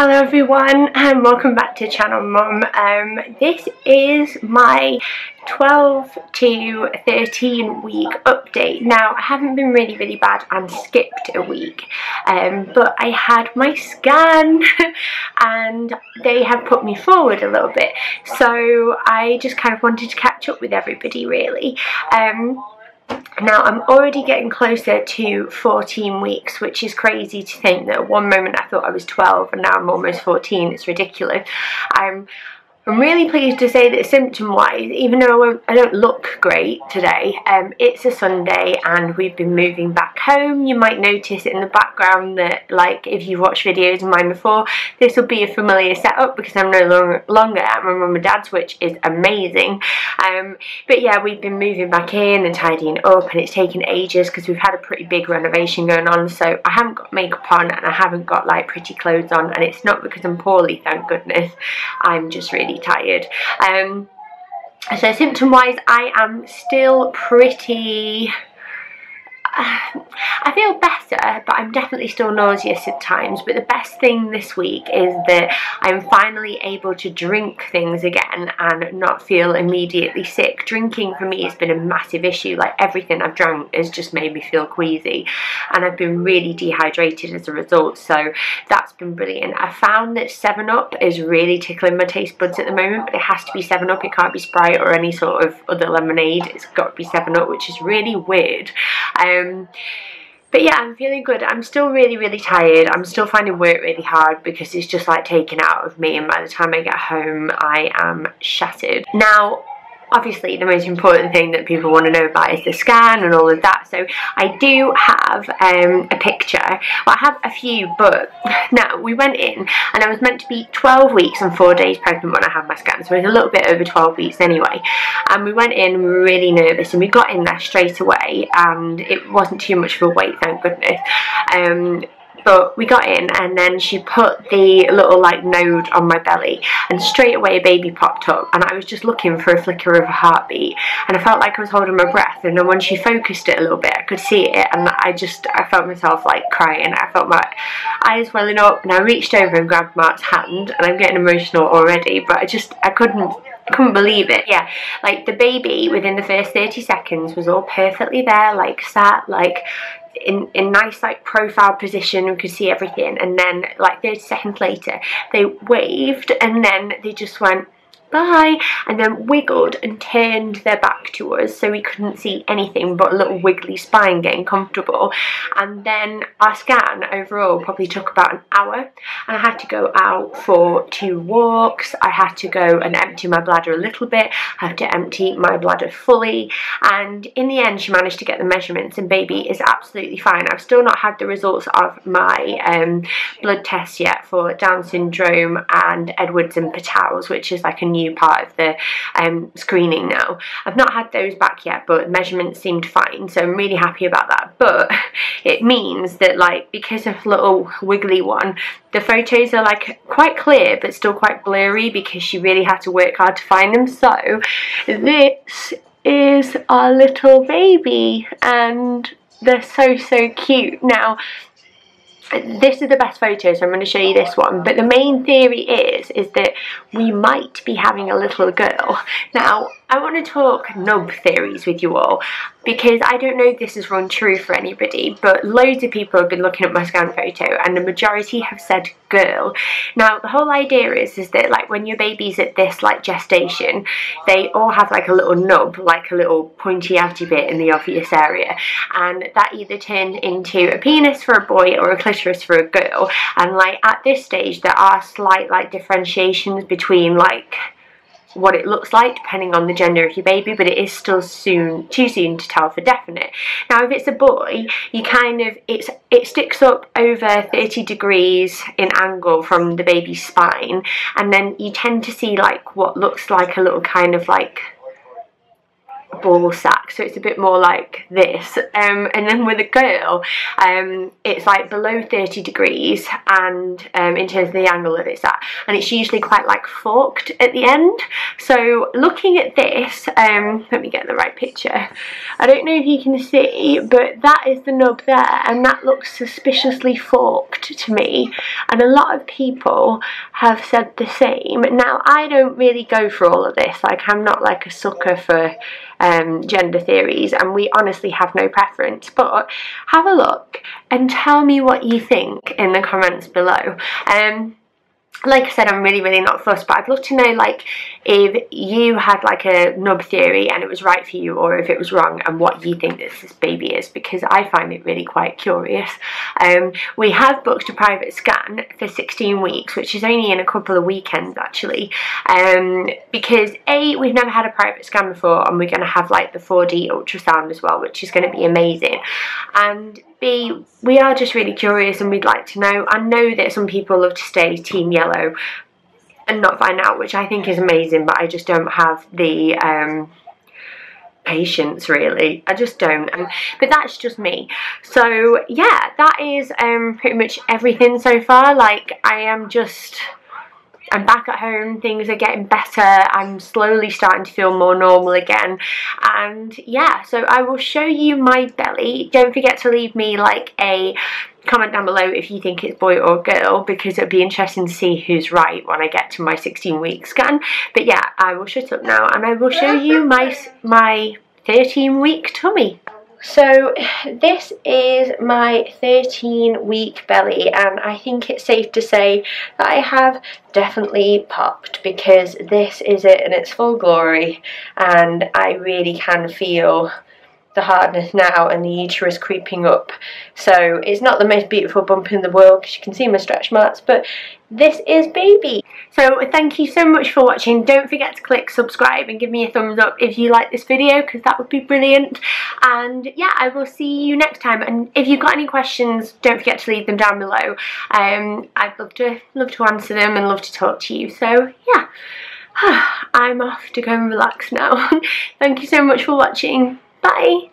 Hello everyone and welcome back to Channel Mum. This is my 12 to 13 week update. Now I haven't been really bad and skipped a week, but I had my scan and they have put me forward a little bit, so I just kind of wanted to catch up with everybody really. Now I'm already getting closer to 14 weeks, which is crazy to think that at one moment I thought I was 12 and now I'm almost 14. It's ridiculous. I'm really pleased to say that symptom-wise, even though I don't look great today, it's a Sunday and we've been moving back home. You might notice in the background that, like, if you've watched videos of mine before, this will be a familiar setup because I'm no longer at my mum and dad's, which is amazing. But yeah, we've been moving back in and tidying up, and it's taken ages because we've had a pretty big renovation going on, so I haven't got makeup on and I haven't got, like, pretty clothes on, and it's not because I'm poorly, thank goodness. I'm just really tired. So symptom wise I am still pretty, I feel better, but I'm definitely still nauseous at times. But the best thing this week is that I'm finally able to drink things again and not feel immediately sick. Drinking for me has been a massive issue. Like, everything I've drank has just made me feel queasy, and I've been really dehydrated as a result, so that's been brilliant. I found that 7-Up is really tickling my taste buds at the moment, but it has to be 7-Up. It can't be Sprite or any sort of other lemonade. It's got to be 7-Up, which is really weird. But yeah, I'm feeling good. I'm still really tired. I'm still finding work really hard because it's just, like, taken out of me, and by the time I get home I am shattered. Now obviously the most important thing that people want to know about is the scan and all of that, so I do have a picture. Well, I have a few, but now we went in and I was meant to be 12 weeks and 4 days pregnant when I had my scan, so it was a little bit over 12 weeks anyway. And we went in and we were really nervous, and we got in there straight away and it wasn't too much of a wait, thank goodness. But we got in and then she put the little, like, node on my belly, and straight away a baby popped up, and I was just looking for a flicker of a heartbeat, and I felt like I was holding my breath. And then when she focused it a little bit, I could see it, and I felt myself, like, crying. I felt my eyes welling up, and I reached over and grabbed Mark's hand, and I'm getting emotional already, but I couldn't believe it. Yeah, like, the baby within the first 30 seconds was all perfectly there, like, sat, like, in nice, like, profile position. We could see everything, and then, like, 30 seconds later they waved, and then they just went bye, and then wiggled and turned their back to us, so we couldn't see anything but a little wiggly spine getting comfortable. And then our scan overall probably took about an hour, and I had to go out for 2 walks. I had to go and empty my bladder a little bit. I had to empty my bladder fully, and in the end she managed to get the measurements, and baby is absolutely fine. I've still not had the results of my blood tests yet for Down syndrome and Edwards and Patau's, which is, like, a new part of the screening now. I've not had those back yet, but measurements seemed fine, so I'm really happy about that. But it means that, like, because of little wiggly one, the photos are, like, quite clear but still quite blurry because she really had to work hard to find them. So this is our little baby, and they're so cute. Now this is the best photo, so I'm going to show you this one, but the main theory is that we might be having a little girl. Now I want to talk nub theories with you all, because I don't know if this has run true for anybody, but loads of people have been looking at my scan photo and the majority have said girl. Now the whole idea is that, like, when your baby's at this, like, gestation, they all have, like, a little nub, like a little pointy outy bit in the obvious area, and that either turns into a penis for a boy or a clitoris for a girl. And, like, at this stage there are slight, like, differentiations between, like, what it looks like depending on the gender of your baby, but it is still too soon to tell for definite. Now if it's a boy, you kind of, it sticks up over 30 degrees in angle from the baby's spine, and then you tend to see, like, what looks like a little kind of, like, ball sack, so it's a bit more like this, and then with a girl it's like below 30 degrees and in terms of the angle that it's at, and it's usually quite like forked at the end. So looking at this, let me get the right picture. I don't know if you can see, but that is the nub there, and that looks suspiciously forked to me, and a lot of people have said the same. Now I don't really go for all of this, like I'm not like a sucker for gender theories, and we honestly have no preference, but have a look and tell me what you think in the comments below. Like I said, I'm really not fussed, but I'd love to know like if you had like a nub theory and it was right for you, or if it was wrong, and what you think this baby is, because I find it really quite curious. We have booked a private scan for 16 weeks, which is only in a couple of weekends actually, because A, we've never had a private scan before, and we're going to have like the 4D ultrasound as well, which is going to be amazing, and B, we are just really curious and we'd like to know. I know that some people love to stay team yellow and not find out, which I think is amazing, but I just don't have the patience really. I just don't, but that's just me. So yeah, that is pretty much everything so far. Like I'm back at home, things are getting better, I'm slowly starting to feel more normal again, and yeah, so I will show you my belly. Don't forget to leave me like a comment down below if you think it's boy or girl, because it'll be interesting to see who's right when I get to my 16-week scan. But yeah, I will shut up now and I will show you my 13-week tummy. So this is my 13-week belly, and I think it's safe to say that I have definitely popped, because this is it in its full glory, and I really can feel the hardness now and the uterus creeping up. So it's not the most beautiful bump in the world because you can see my stretch marks, but this is baby. So thank you so much for watching. Don't forget to click subscribe and give me a thumbs up if you like this video, because that would be brilliant. And yeah, I will see you next time, and if you've got any questions, don't forget to leave them down below. I'd love to answer them and love to talk to you. So yeah, I'm off to go and relax now. Thank you so much for watching. Bye.